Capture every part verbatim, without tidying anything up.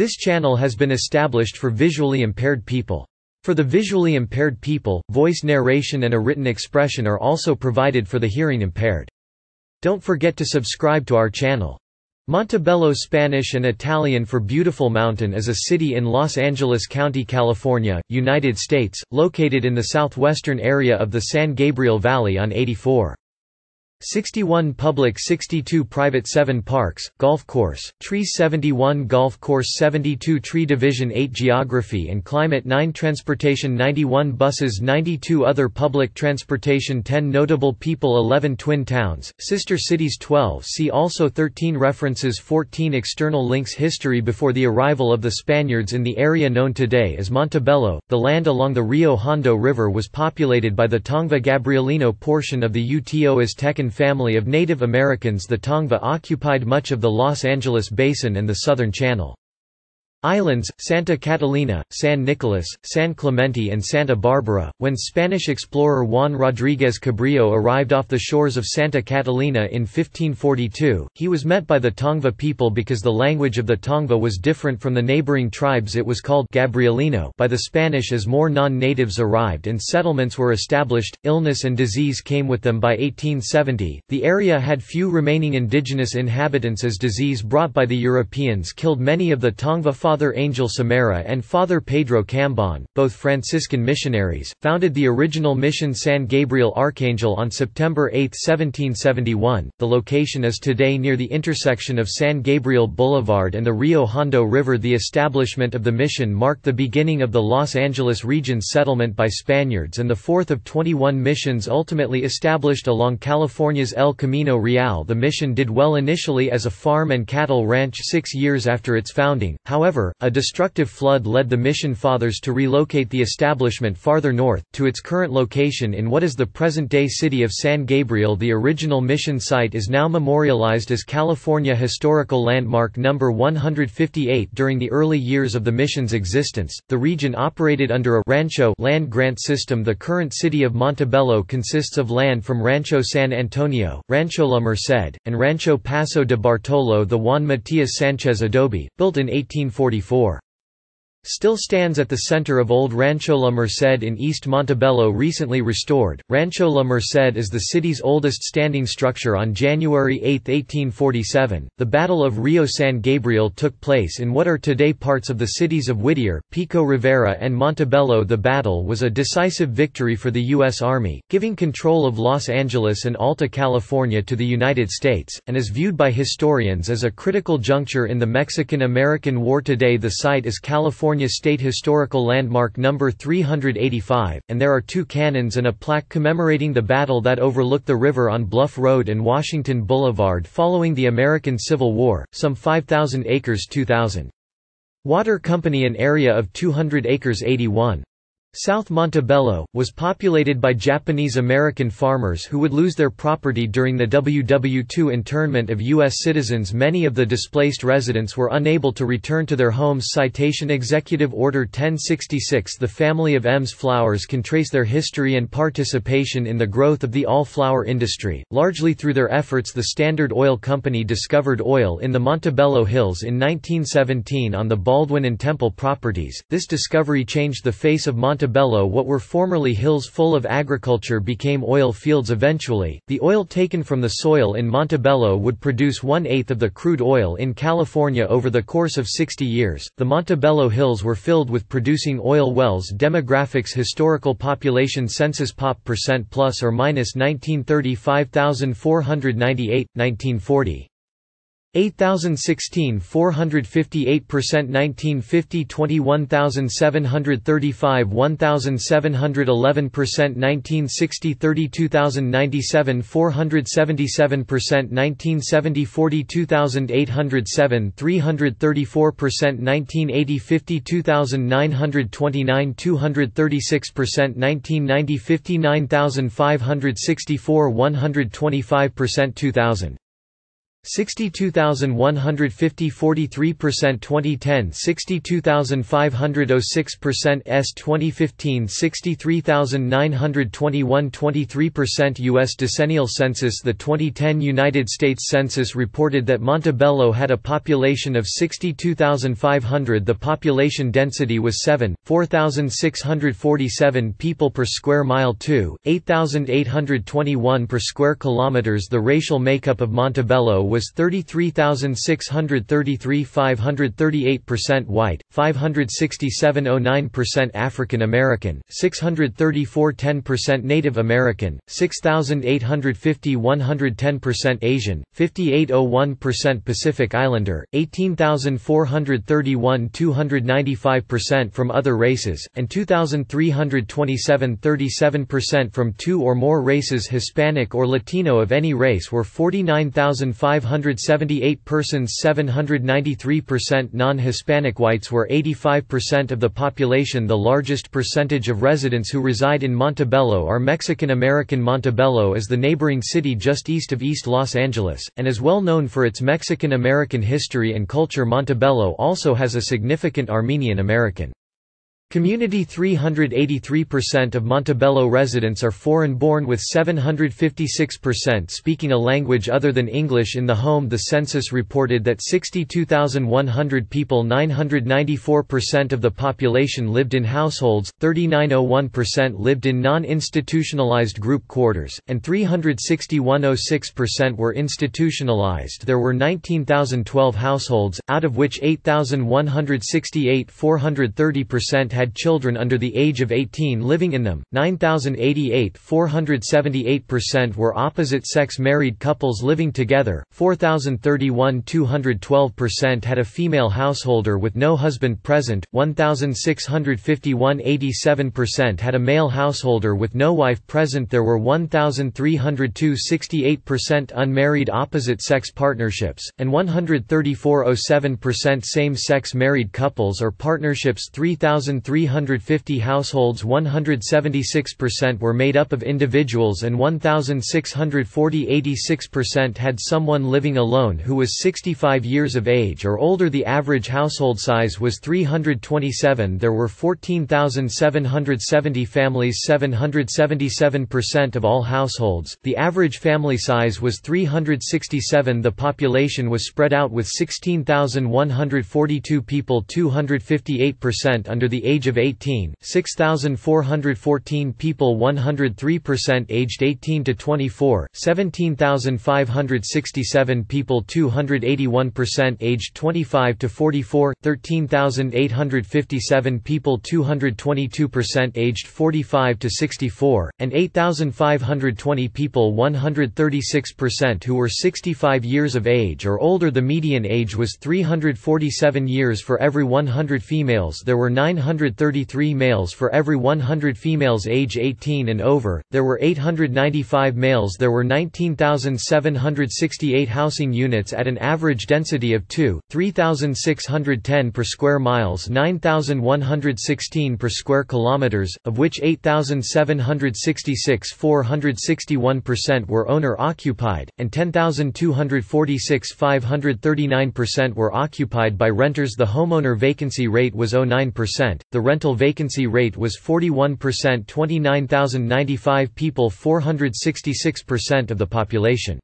This channel has been established for visually impaired people. For the visually impaired people, voice narration and a written expression are also provided for the hearing impaired. Don't forget to subscribe to our channel. Montebello, Spanish and Italian for Beautiful Mountain, is a city in Los Angeles County, California, United States, located in the southwestern area of the San Gabriel Valley on eighty-four sixty-one public, sixty-two private, seven parks, golf course, tree seventy-one golf course, seventy-two tree division, eight geography and climate, nine transportation, ninety-one buses, ninety-two other public transportation, ten notable people, eleven twin towns, sister cities, twelve see also, thirteen references, fourteen external links. History. Before the arrival of the Spaniards in the area known today as Montebello, the land along the Rio Hondo River was populated by the Tongva-Gabrielino portion of the Uto-Aztecan family of Native Americans. The Tongva occupied much of the Los Angeles Basin and the Southern Channel Islands, Santa Catalina, San Nicolas, San Clemente and Santa Barbara. When Spanish explorer Juan Rodriguez Cabrillo arrived off the shores of Santa Catalina in fifteen forty-two, he was met by the Tongva people because the language of the Tongva was different from the neighboring tribes. It was called Gabrielino by the Spanish as more non-natives arrived and settlements were established. Illness and disease came with them. By eighteen seventy, the area had few remaining indigenous inhabitants as disease brought by the Europeans killed many of the Tongva. Father Angel Samara and Father Pedro Cambon, both Franciscan missionaries, founded the original mission San Gabriel Arcangel on September eighth seventeen seventy-one. The location is today near the intersection of San Gabriel Boulevard and the Rio Hondo River. The establishment of the mission marked the beginning of the Los Angeles region's settlement by Spaniards and the fourth of twenty-one missions ultimately established along California's El Camino Real. The mission did well initially as a farm and cattle ranch six years after its founding, however, a destructive flood led the mission fathers to relocate the establishment farther north, to its current location in what is the present-day city of San Gabriel. The original mission site is now memorialized as California Historical Landmark number one hundred fifty-eight. During the early years of the mission's existence, the region operated under a rancho land grant system. The current city of Montebello consists of land from Rancho San Antonio, Rancho La Merced, and Rancho Paso de Bartolo. The Juan Matías Sánchez Adobe, built in eighteen forty-four. Still stands at the center of old Rancho La Merced in East Montebello, recently restored. Rancho La Merced is the city's oldest standing structure. On January eighth eighteen forty-seven, the Battle of Rio San Gabriel took place in what are today parts of the cities of Whittier, Pico Rivera and Montebello. The battle was a decisive victory for the U S Army, giving control of Los Angeles and Alta California to the United States, and is viewed by historians as a critical juncture in the Mexican-American War. Today the site is California California State Historical Landmark number three hundred eighty-five, and there are two cannons and a plaque commemorating the battle that overlook the river on Bluff Road and Washington Boulevard. Following the American Civil War, some five thousand acres, two thousand Water Company, an area of two hundred acres, eighty-one South Montebello, was populated by Japanese-American farmers who would lose their property during the World War Two internment of U S citizens. Many of the displaced residents were unable to return to their homes. Citation Executive Order ten sixty-six. The family of M's Flowers can trace their history and participation in the growth of the all-flower industry, largely through their efforts. The Standard Oil Company discovered oil in the Montebello Hills in nineteen seventeen on the Baldwin and Temple properties. This discovery changed the face of Montebello. Montebello, what were formerly hills full of agriculture, became oil fields eventually. The oil taken from the soil in Montebello would produce one-eighth of the crude oil in California over the course of sixty years. The Montebello Hills were filled with producing oil wells. Demographics. Historical population census. Pop percent plus or minus nineteen thirty, five thousand four hundred ninety-eight, nineteen forty. eight thousand sixteen, four hundred fifty-eight percent, nineteen fifty, twenty-one thousand seven hundred thirty-five, one thousand seven hundred eleven percent, nineteen sixty, thirty-two thousand ninety-seven, four hundred seventy-seven percent, nineteen seventy, forty-two thousand eight hundred seven, three hundred thirty-four percent, nineteen eighty, fifty-two thousand nine hundred twenty-nine, two hundred thirty-six percent, nineteen ninety, fifty-nine thousand five hundred sixty-four, one hundred twenty-five percent, two thousand sixty-two thousand one hundred fifty forty-three percent twenty ten sixty-two thousand five hundred six percent S twenty fifteen sixty-three thousand nine hundred twenty-one twenty-three percent U S decennial census. The twenty ten United States Census reported that Montebello had a population of sixty-two thousand five hundred. The population density was seven point four thousand six hundred forty-seven people per square mile to eight thousand eight hundred twenty-one per square kilometers. The racial makeup of Montebello was thirty-three thousand six hundred thirty-three five hundred thirty-eight percent white, five hundred sixty-seven point zero nine percent African American, six hundred thirty-four ten percent Native American, six thousand eight hundred fifty one hundred ten percent Asian, five thousand eight hundred one percent Pacific Islander, eighteen thousand four hundred thirty-one two hundred ninety-five percent from other races, and two thousand three hundred twenty-seven thirty-seven percent from two or more races. Hispanic or Latino of any race were forty-nine thousand five hundred seventy-eight persons, seven hundred ninety-three percent. Non-Hispanic whites were eighty-five percent of the population. The largest percentage of residents who reside in Montebello are Mexican American. Montebello is the neighboring city just east of East Los Angeles, and is well known for its Mexican American history and culture. Montebello also has a significant Armenian American community. Three hundred eighty-three percent of Montebello residents are foreign-born, with seven hundred fifty-six percent speaking a language other than English in the home. The census reported that sixty-two thousand one hundred people, nine hundred ninety-four percent of the population, lived in households, three thousand nine hundred one percent lived in non-institutionalized group quarters, and three hundred sixty-one thousand six percent were institutionalized. There were nineteen thousand twelve households, out of which eight thousand one hundred sixty-eight, four hundred thirty percent, had children under the age of eighteen living in them. Nine thousand eighty-eight, four hundred seventy-eight percent, were opposite-sex married couples living together. four thousand thirty-one, two hundred twelve percent, had a female householder with no husband present. one thousand six hundred fifty-one, eighty-seven percent, had a male householder with no wife present. There were one thousand three hundred two, sixty-eight percent, unmarried opposite-sex partnerships, and one hundred thirty-four point zero seven percent same-sex married couples or partnerships. three thousand three hundred fifty households, one hundred seventy-six percent, were made up of individuals, and one thousand six hundred forty, eighty-six percent, had someone living alone who was sixty-five years of age or older. The average household size was three hundred twenty-seven. There were fourteen thousand seven hundred seventy families, seven hundred seventy-seven percent of all households. The average family size was three hundred sixty-seven. The population was spread out, with sixteen thousand one hundred forty-two people, two hundred fifty-eight percent, under the age of eighteen, six thousand four hundred fourteen people, one hundred three percent, aged eighteen to twenty-four, seventeen thousand five hundred sixty-seven people, two hundred eighty-one percent, aged twenty-five to forty-four, thirteen thousand eight hundred fifty-seven people, two hundred twenty-two percent, aged forty-five to sixty-four, and eight thousand five hundred twenty people, one hundred thirty-six percent, who were sixty-five years of age or older. The median age was three hundred forty-seven years for every one hundred females. There were nine hundred thirty-three males for every one hundred females age eighteen and over. There were eight hundred ninety-five males. There were nineteen thousand seven hundred sixty-eight housing units at an average density of two point three thousand six hundred ten per square miles, nine thousand one hundred sixteen per square kilometers, of which eight thousand seven hundred sixty-six, four hundred sixty-one percent, were owner-occupied, and ten thousand two hundred forty-six, five hundred thirty-nine percent, were occupied by renters. The homeowner vacancy rate was zero point nine percent. The rental vacancy rate was forty-one percent. twenty-nine thousand ninety-five people, four hundred sixty-six percent of the population,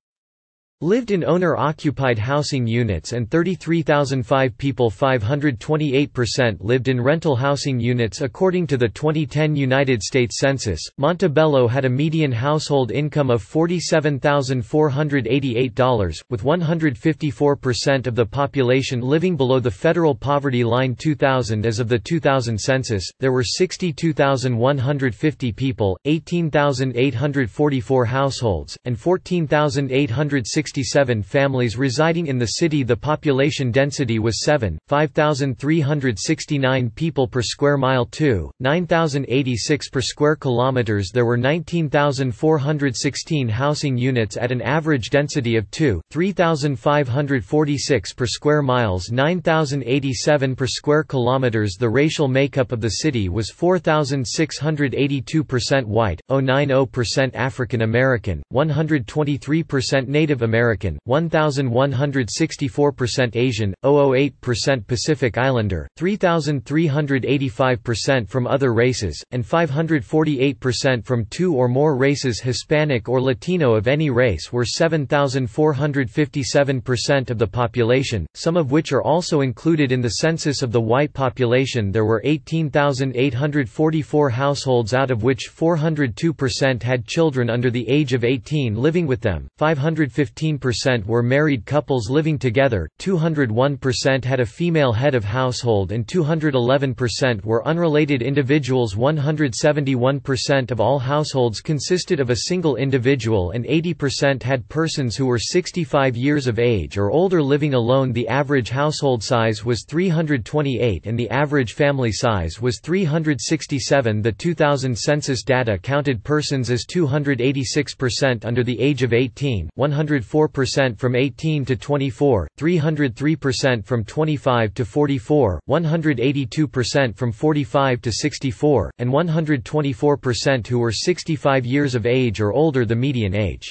lived in owner-occupied housing units, and thirty-three thousand five people, five hundred twenty-eight percent, lived in rental housing units. According to the twenty ten United States Census, Montebello had a median household income of forty-seven thousand four hundred eighty-eight dollars, with one hundred fifty-four percent of the population living below the federal poverty line. two thousand As of the two thousand census, there were sixty-two thousand one hundred fifty people, eighteen thousand eight hundred forty-four households, and fourteen thousand eight hundred sixty sixty-seven families residing in the city. The population density was seven point five thousand three hundred sixty-nine people per square mile to nine thousand eighty-six per square kilometers. There were nineteen thousand four hundred sixteen housing units at an average density of two point three thousand five hundred forty-six per square miles, nine thousand eighty-seven per square kilometers. The racial makeup of the city was four thousand six hundred eighty-two percent white, zero point nine zero percent African American, one hundred twenty-three percent Native American, American, one thousand one hundred sixty-four percent Asian, zero point zero eight percent Pacific Islander, three thousand three hundred eighty-five percent from other races, and five hundred forty-eight percent from two or more races. Hispanic or Latino of any race were seven thousand four hundred fifty-seven percent of the population, some of which are also included in the census of the white population. There were eighteen thousand eight hundred forty-four households, out of which four hundred two percent had children under the age of eighteen living with them, five hundred fifteen percent were married couples living together, two hundred one percent had a female head of household, and two hundred eleven percent were unrelated individuals. one hundred seventy-one percent of all households consisted of a single individual, and eighty percent had persons who were sixty-five years of age or older living alone. The average household size was three hundred twenty-eight and the average family size was three hundred sixty-seven. The two thousand census data counted persons as two hundred eighty-six percent under the age of eighteen, one hundred four percent from eighteen to twenty-four, three hundred three percent from twenty-five to forty-four, one hundred eighty-two percent from forty-five to sixty-four, and one hundred twenty-four percent who were sixty-five years of age or older. The median age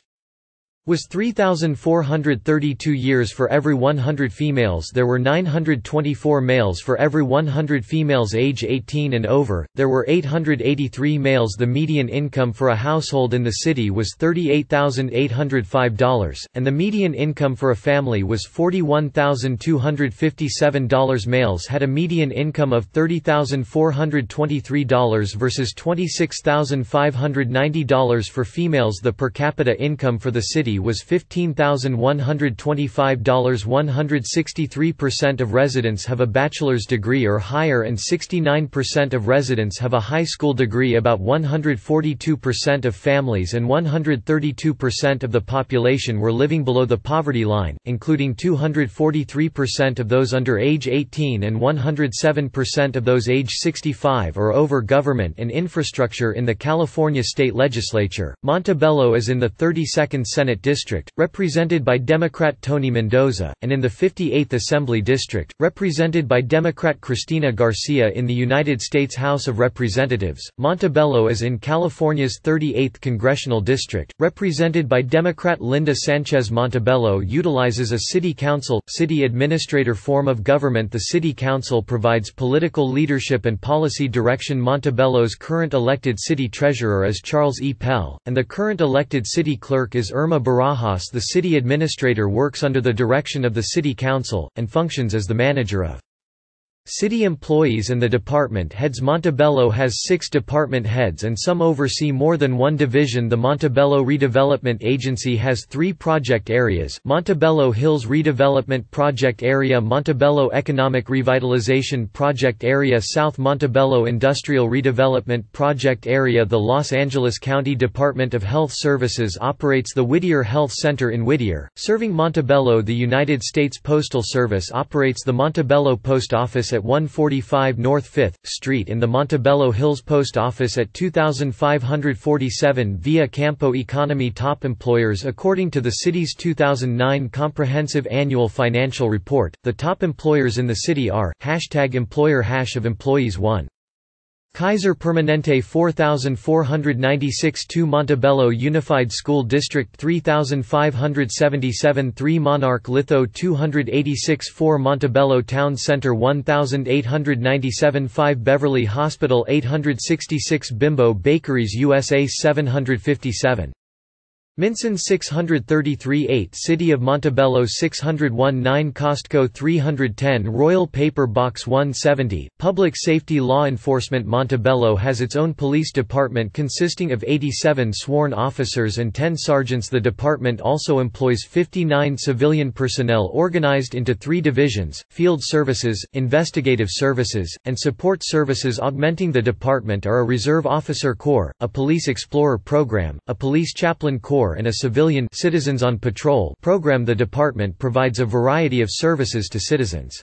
was three thousand four hundred thirty-two years for every one hundred females. There were nine hundred twenty-four males for every one hundred females age eighteen and over. There were eight hundred eighty-three males. The median income for a household in the city was thirty-eight thousand eight hundred five dollars, and the median income for a family was forty-one thousand two hundred fifty-seven dollars. Males had a median income of thirty thousand four hundred twenty-three dollars versus twenty-six thousand five hundred ninety dollars for females. The per capita income for the city was fifteen thousand one hundred twenty-five dollars. one hundred sixty-three percent of residents have a bachelor's degree or higher, and sixty-nine percent of residents have a high school degree. About one hundred forty-two percent of families and one hundred thirty-two percent of the population were living below the poverty line, including two hundred forty-three percent of those under age eighteen and one hundred seven percent of those age sixty-five or over. Government and infrastructure in the California State Legislature. Montebello is in the thirty-second Senate District, represented by Democrat Tony Mendoza, and in the fifty-eighth Assembly District, represented by Democrat Christina Garcia in the United States House of Representatives. Montebello is in California's thirty-eighth Congressional District, represented by Democrat Linda Sanchez. Montebello utilizes a city council, city administrator form of government. The city council provides political leadership and policy direction. Montebello's current elected city treasurer is Charles E. Pell, and the current elected city clerk is Irma Barajas. The city administrator works under the direction of the city council, and functions as the manager of city employees and the department heads. Montebello has six department heads, and some oversee more than one division. The Montebello Redevelopment Agency has three project areas: Montebello Hills Redevelopment Project Area, Montebello Economic Revitalization Project Area, South Montebello Industrial Redevelopment Project Area. The Los Angeles County Department of Health Services operates the Whittier Health Center in Whittier, serving Montebello. The United States Postal Service operates the Montebello Post Office at one forty-five North fifth Street in the Montebello Hills, Post Office at two thousand five hundred forty-seven Via Campo. Economy. Top employers. According to the city's two thousand nine Comprehensive Annual Financial Report, the top employers in the city are, hashtag employer hash of employees one. Kaiser Permanente four thousand four hundred ninety-six, two Montebello Unified School District three thousand five hundred seventy-seven, three Monarch Litho two hundred eighty-six, four Montebello Town Center one thousand eight hundred ninety-seven, five Beverly Hospital eight hundred sixty-six, Bimbo Bakeries U S A seven hundred fifty-seven. Minson six hundred thirty-three, eight City of Montebello six hundred one, nine Costco three hundred ten, Royal Paper Box one seventy. Public safety. Law enforcement. Montebello has its own police department consisting of eighty-seven sworn officers and ten sergeants. The department also employs fifty-nine civilian personnel organized into three divisions: field services, investigative services, and support services. Augmenting the department are a reserve officer corps, a police explorer program, a police chaplain corps, and a civilian Citizens on Patrol program. The department provides a variety of services to citizens.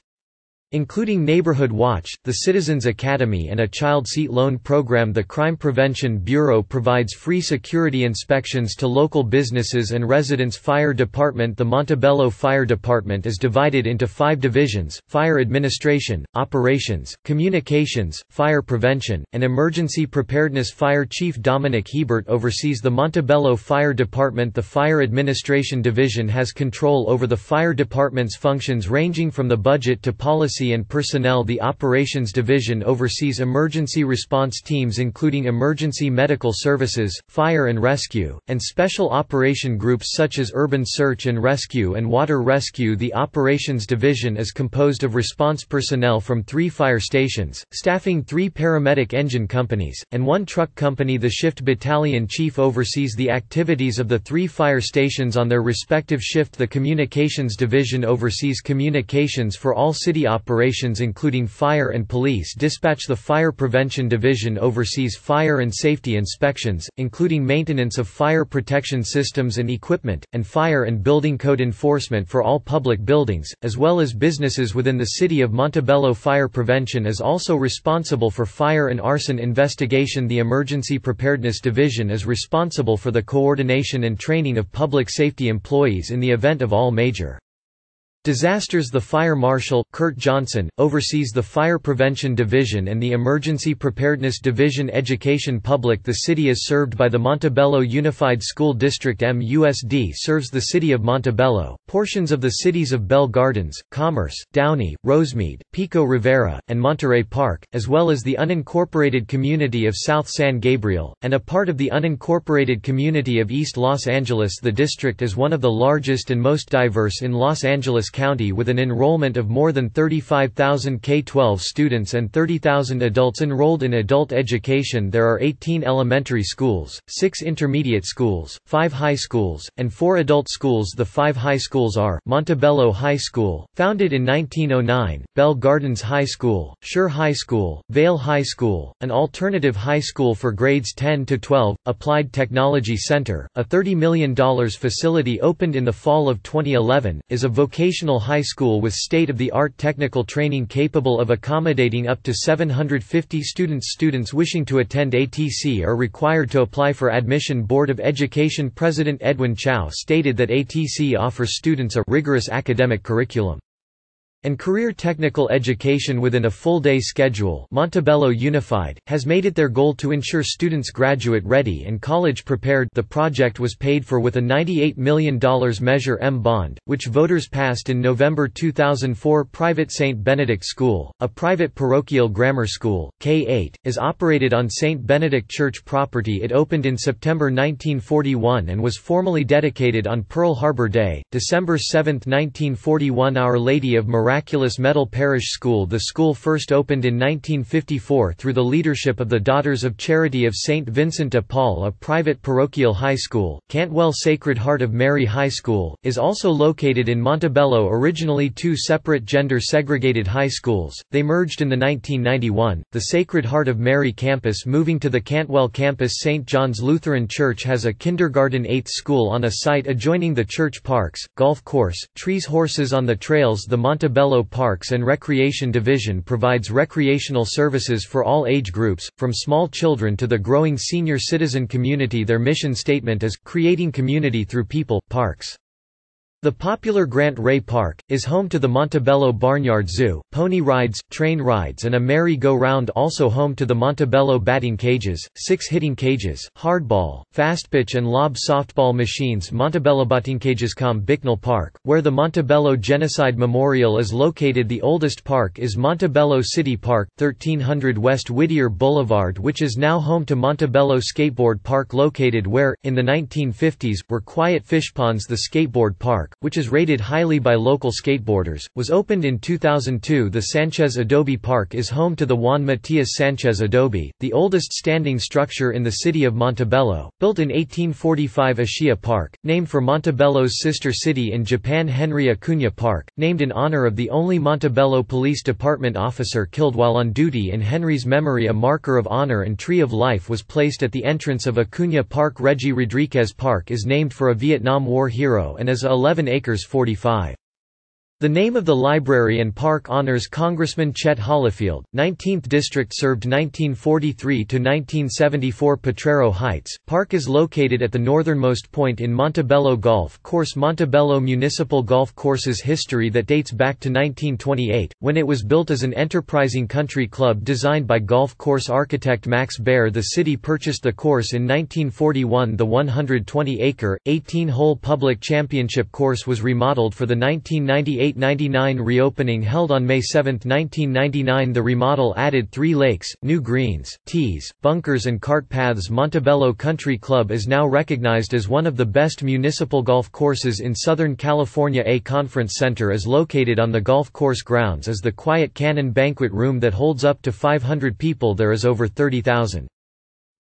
Including Neighborhood Watch, the Citizens Academy and a child seat loan program, the Crime Prevention Bureau provides free security inspections to local businesses and residents. Fire Department. The Montebello Fire Department is divided into five divisions: Fire Administration, Operations, Communications, Fire Prevention, and Emergency Preparedness. Fire Chief Dominic Hebert oversees the Montebello Fire Department. The Fire Administration Division has control over the fire department's functions ranging from the budget to policy and personnel. The Operations Division oversees emergency response teams including emergency medical services, fire and rescue, and special operation groups such as urban search and rescue and water rescue. The Operations Division is composed of response personnel from three fire stations, staffing three paramedic engine companies, and one truck company. The Shift Battalion Chief oversees the activities of the three fire stations on their respective shift. The Communications Division oversees communications for all city operations Operations including fire and police dispatch. The Fire Prevention Division oversees fire and safety inspections, including maintenance of fire protection systems and equipment, and fire and building code enforcement for all public buildings, as well as businesses within the city of Montebello. Fire Prevention is also responsible for fire and arson investigation. The Emergency Preparedness Division is responsible for the coordination and training of public safety employees in the event of all major disasters. The Fire Marshal, Kurt Johnson, oversees the Fire Prevention Division and the Emergency Preparedness Division. Education Public. The city is served by the Montebello Unified School District. M U S D serves the city of Montebello, portions of the cities of Bell Gardens, Commerce, Downey, Rosemead, Pico Rivera, and Monterey Park, as well as the unincorporated community of South San Gabriel, and a part of the unincorporated community of East Los Angeles. The district is one of the largest and most diverse in Los Angeles County with an enrollment of more than thirty-five thousand K through twelve students and thirty thousand adults enrolled in adult education. There are eighteen elementary schools, six intermediate schools, five high schools, and four adult schools. The five high schools are Montebello High School, founded in nineteen oh nine, Bell Gardens High School, Sure High School, Vail High School, an alternative high school for grades ten to twelve, Applied Technology Center, a thirty million dollars facility opened in the fall of twenty eleven, is a vocational high school with state-of-the-art technical training capable of accommodating up to seven hundred fifty students. Students wishing to attend A T C are required to apply for admission. Board of Education President Edwin Chow stated that A T C offers students a rigorous academic curriculum and career technical education within a full-day schedule. Montebello Unified has made it their goal to ensure students graduate ready and college prepared. The project was paid for with a ninety-eight million dollars Measure M bond, which voters passed in November two thousand four. Private Saint Benedict School, a private parochial grammar school, K through eight, is operated on Saint Benedict Church property. It opened in September nineteen forty-one and was formally dedicated on Pearl Harbor Day, December seventh nineteen forty-one. Our Lady of Miraculous Miraculous Metal Parish School. The school first opened in nineteen fifty-four through the leadership of the Daughters of Charity of Saint Vincent de Paul. A private parochial high school, Cantwell Sacred Heart of Mary High School, is also located in Montebello. Originally two separate gender-segregated high schools, they merged in the nineteen ninety-one, the Sacred Heart of Mary campus moving to the Cantwell campus. Saint John's Lutheran Church has a kindergarten eighth school on a site adjoining the church. Parks, golf course, trees, horses on the trails. The Montebello Montebello Parks and Recreation Division provides recreational services for all age groups, from small children to the growing senior citizen community. Their mission statement is, "Creating community through people, parks." The popular Grant Ray Park is home to the Montebello Barnyard Zoo, pony rides, train rides, and a merry-go-round. Also home to the Montebello batting cages, six hitting cages, hardball, fastpitch, and lob softball machines. Montebello Battingcages. Bicknell Park, where the Montebello Genocide Memorial is located. The oldest park is Montebello City Park, thirteen hundred West Whittier Boulevard, which is now home to Montebello Skateboard Park, located where, in the nineteen fifties, were quiet fish ponds. The skateboard park, which is rated highly by local skateboarders, was opened in two thousand two. The Sanchez Adobe Park is home to the Juan Matías Sánchez Adobe, the oldest standing structure in the city of Montebello, built in eighteen forty-five. Ashia Park, named for Montebello's sister city in Japan. Henry Acuna Park, named in honor of the only Montebello Police Department officer killed while on duty. In Henry's memory, a marker of honor and tree of life was placed at the entrance of Acuna Park. Reggie Rodriguez Park is named for a Vietnam War hero and is a eleven acres forty-five. The name of the library and park honors Congressman Chet Hollifield. nineteenth District served nineteen forty-three to nineteen seventy-four Potrero Heights. Park is located at the northernmost point in Montebello Golf Course. Montebello Municipal Golf Course's history that dates back to nineteen twenty-eight, when it was built as an enterprising country club designed by golf course architect Max Baer. The city purchased the course in nineteen forty-one. The one hundred twenty acre, eighteen hole public championship course was remodeled for the nineteen ninety-eight ninety-nine reopening held on May seventh nineteen ninety-nine. The remodel added three lakes, new greens, tees, bunkers and cart paths. Montebello Country Club is now recognized as one of the best municipal golf courses in Southern California. A conference center is located on the golf course grounds as the Quiet Cannon Banquet Room that holds up to five hundred people. There is over thirty thousand.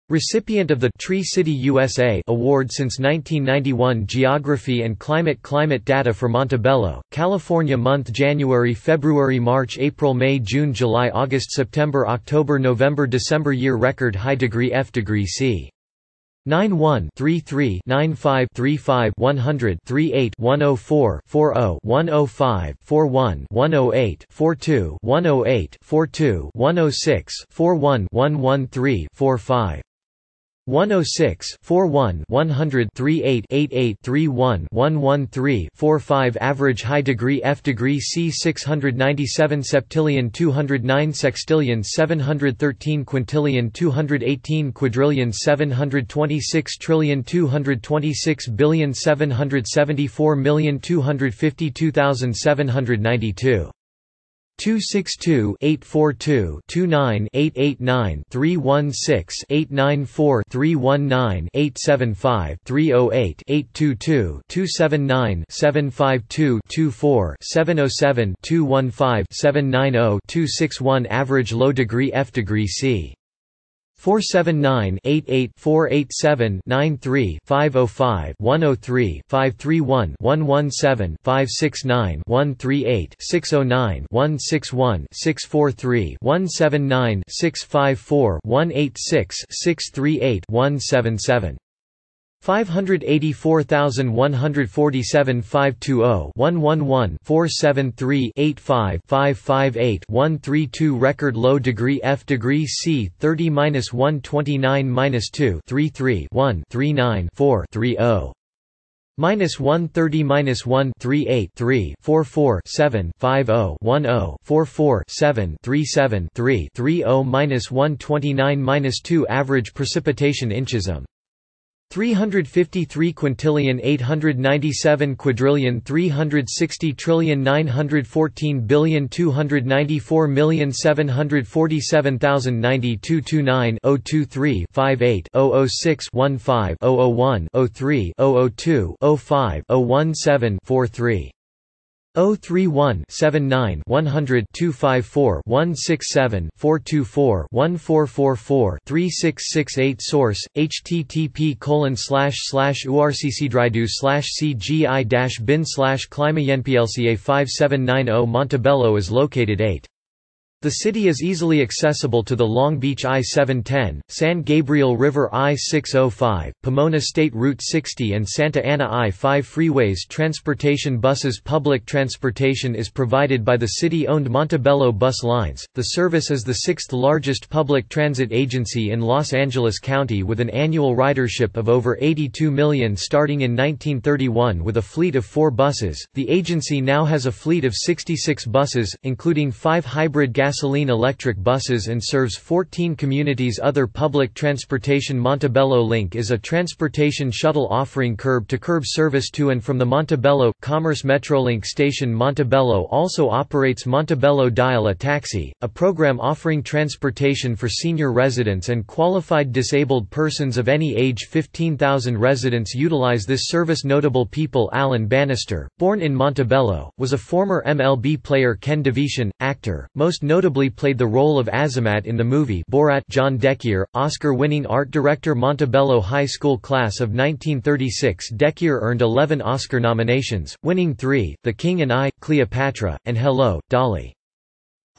Recipient of the Tree City U S A award since nineteen ninety-one. Geography and climate. Climate data for Montebello, California. Month: January, February, March, April, May, June, July, August, September, October, November, December. Year: record high degree F. Degree C. ninety-one, thirty-three, ninety-five, thirty-five, one hundred, thirty-eight, one oh four, four oh, one oh five, forty-one, one oh eight, forty-two, one oh eight, forty-two, one oh six, forty-one, one thirteen, forty-five. one oh six, forty-one, one hundred thirty-eight, eighty-eight, thirty-one, one thirteen, forty-five. Average high degree F. Degree C. six hundred ninety-seven septillion, two hundred nine sextillion, seven hundred thirteen quintillion, two hundred eighteen quadrillion, seven hundred twenty-six trillion, two hundred twenty-six billion, seven hundred seventy-four million, two hundred fifty-two thousand seven hundred ninety-two. two six two, eight four two, two nine, eight eight nine, three one six, eight nine four, three one nine, eight seven five, three oh eight, eight two two, two seven nine, seven five two, two four, seven oh seven, two one five, seven nine oh, two six one. Average low degree F. Degree C. four seven nine, eight eight four eight seven, nine three, five oh five, one oh three, five three one, one one seven, five six nine, one three eight, six oh nine, one six one, six four three, one seven nine, six five four, one eight six, six three eight, one seven seven. five hundred eighty-four thousand one hundred forty-seven, five two oh, one one one, four seven three, eight five, five five eight, one three two. Record low degree F. Degree C. thirty, one twenty-nine, two, thirty-three, one, thirty-nine, four, thirty. minus one thirty, minus one, thirty-eight, three, forty-four, seven, fifty, ten, forty-seven, three, seven, three, thirty, minus one twenty-nine, minus two. Average precipitation inches. um. three hundred fifty-three quintillion, eight hundred ninety-seven quadrillion, three hundred sixty trillion, nine hundred fourteen billion, two hundred ninety-four million, seven hundred forty-seven thousand ninety-two. Two nine, oh two three, five eight, oh oh six, one five, oh oh one, oh three, oh oh two, oh five, oh one seven, four three. oh three one, seven nine, one hundred, two five four, one six seven, four two four, one four four four, three six six eight. Source: http colon slash slash urccdridu slash cgi dash bin slash climayenplca five seven nine zero. Montebello is located eight. The city is easily accessible to the Long Beach I seven ten, San Gabriel River I six oh five, Pomona State Route sixty and Santa Ana I five freeways. Transportation buses. Public transportation is provided by the city-owned Montebello Bus Lines. The service is the sixth-largest public transit agency in Los Angeles County, with an annual ridership of over eighty-two million starting in nineteen thirty-one with a fleet of four buses. The agency now has a fleet of sixty-six buses, including five hybrid gas gasoline-electric buses, and serves fourteen communities. Other public transportation. Montebello Link is a transportation shuttle offering curb-to-curb service to and from the Montebello Commerce Metrolink station. Montebello also operates Montebello Dial a Taxi, a program offering transportation for senior residents and qualified disabled persons of any age. fifteen thousand residents utilize this service. Notable people. Alan Bannister, born in Montebello, was a former M L B player. Ken Davison, actor, most notably Notably played the role of Azamat in the movie Borat. John Dekier, Oscar-winning art director. Montebello High School class of nineteen thirty-six. Dekier earned eleven Oscar nominations, winning three, The King and I, Cleopatra, and Hello, Dolly.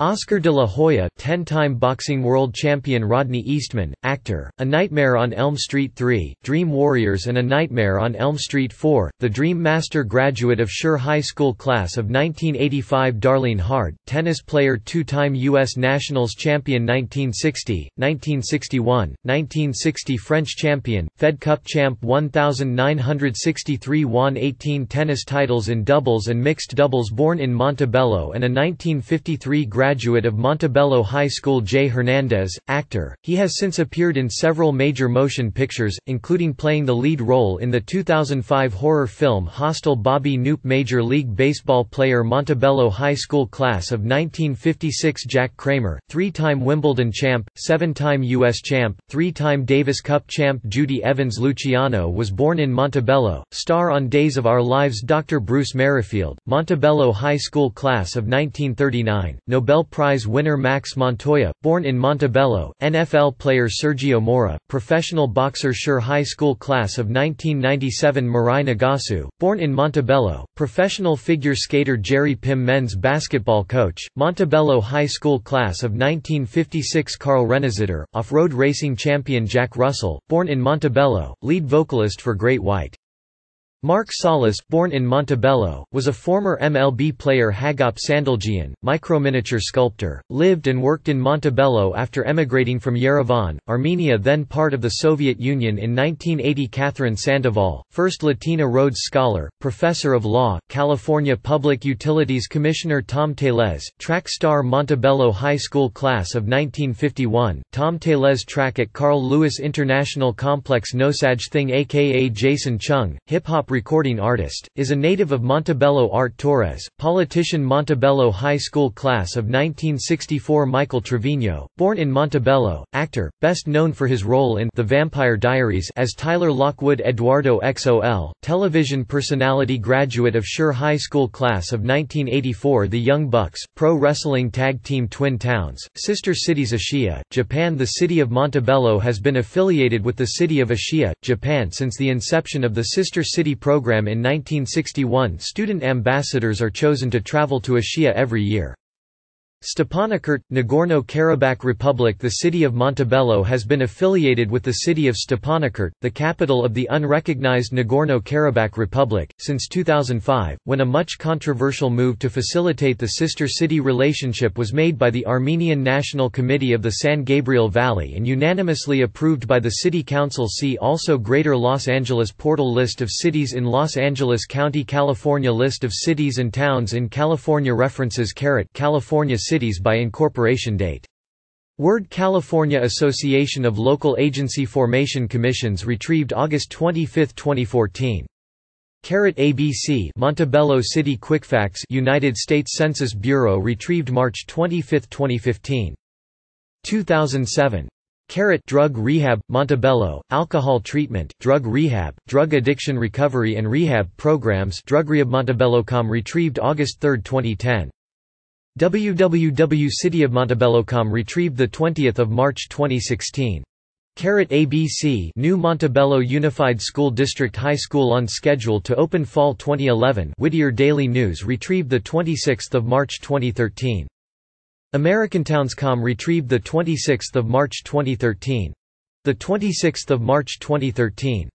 Oscar de la Hoya, ten-time boxing world champion Rodney Eastman, actor, A Nightmare on Elm Street three, Dream Warriors and A Nightmare on Elm Street four, The Dream Master, graduate of Sher High School class of nineteen eighty-five. Darlene Hard, tennis player, two-time U S Nationals champion nineteen sixty, nineteen sixty-one, nineteen sixty French champion, Fed Cup champ nineteen sixty-three, won eighteen tennis titles in doubles and mixed doubles. Born in Montebello and a nineteen fifty-three graduate Graduate of Montebello High School. Jay Hernandez, actor, he has since appeared in several major motion pictures, including playing the lead role in the two thousand five horror film Hostel. Bobby Knoop, Major League Baseball player, Montebello High School class of nineteen fifty-six. Jack Kramer, three-time Wimbledon champ, seven-time U S champ, three-time Davis Cup champ. Judy Evans Luciano was born in Montebello, star on Days of Our Lives. Doctor Bruce Merrifield, Montebello High School class of nineteen thirty-nine, Nobel Prize winner Max Montoya, born in Montebello, N F L player Sergio Mora, professional boxer Sher High School class of nineteen ninety-seven. Mirai Nagasu, born in Montebello, professional figure skater Jerry Pim, men's basketball coach, Montebello High School class of nineteen fifty-six. Carl Renaziter, off-road racing champion Jack Russell, born in Montebello, lead vocalist for Great White. Mark Solis, born in Montebello, was a former M L B player. Hagop Sandaljian, microminiature sculptor, lived and worked in Montebello after emigrating from Yerevan, Armenia, then part of the Soviet Union, in nineteen eighty. Catherine Sandoval, first Latina Rhodes Scholar, professor of law, California Public Utilities Commissioner. Tom Teles, track star, Montebello High School class of nineteen fifty-one, Tom Teles, track at Carl Lewis International Complex. Nosaj Thing, aka Jason Chung, hip-hop recording artist, is a native of Montebello. Art Torres, politician, Montebello High School class of nineteen sixty-four. Michael Trevino, born in Montebello, actor, best known for his role in The Vampire Diaries as Tyler Lockwood. Eduardo Xol, television personality, graduate of Sher High School class of nineteen eighty-four. The Young Bucks, pro wrestling tag team. Twin Towns, sister cities. Ashia, Japan. The city of Montebello has been affiliated with the city of Ashia, Japan since the inception of the sister city program in nineteen sixty-one. Student ambassadors are chosen to travel to Ashia every year. Stepanakert, Nagorno-Karabakh Republic. The city of Montebello has been affiliated with the city of Stepanakert, the capital of the unrecognized Nagorno-Karabakh Republic, since two thousand five, when a much controversial move to facilitate the sister city relationship was made by the Armenian National Committee of the San Gabriel Valley and unanimously approved by the City Council. See also Greater Los Angeles portal, list of cities in Los Angeles County, California, list of cities and towns in California, references Carat, California cities by incorporation date. Word, California Association of Local Agency Formation Commissions, retrieved August twenty-fifth, twenty fourteen. Carat A B C, Montebello City. Quickfacts, United States Census Bureau, retrieved March twenty-fifth, twenty fifteen. two thousand seven. Carat, Drug Rehab, Montebello, Alcohol Treatment, Drug Rehab, Drug Addiction Recovery and Rehab Programs, DrugRehabMontebello dot com, retrieved August third, twenty ten. www dot city of montebello dot com, retrieved twentieth of March twenty sixteen. Carat A B C, New Montebello Unified School District High School on schedule to open fall twenty eleven. Whittier Daily News, retrieved twenty-sixth of March twenty thirteen. Americantowns dot com, retrieved twenty-sixth of March twenty thirteen. twenty-sixth of March twenty thirteen.